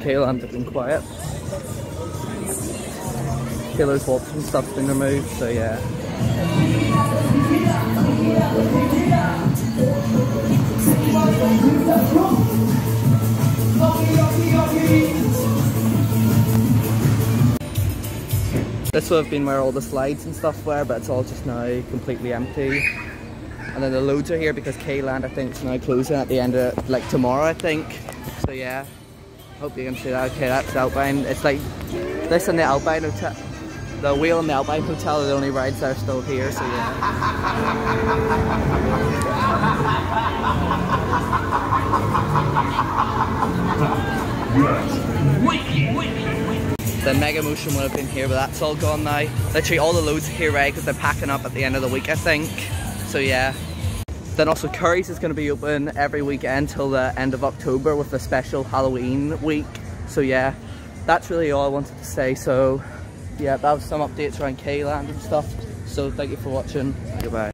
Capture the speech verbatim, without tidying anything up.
K Land have been quiet. Kilo's walks and stuff's been removed, so yeah. This would have been where all the slides and stuff were, but it's all just now completely empty. And then the loads are here because K Land, I think, is now closing at the end of, like, tomorrow, I think. So yeah, hope you can see that. Okay, that's Alpine. It's like this and the Alpine Hotel. The wheel and the Alpine Hotel are the only rides that are still here, so yeah. The Mega Motion would have been here, but that's all gone now. Literally all the loads are here, right, because they're packing up at the end of the week, I think. So yeah. Then also Curry's is going to be open every weekend till the end of October with a special Halloween week. So yeah, that's really all I wanted to say. So yeah, that was some updates around K Land and stuff. So thank you for watching. Goodbye.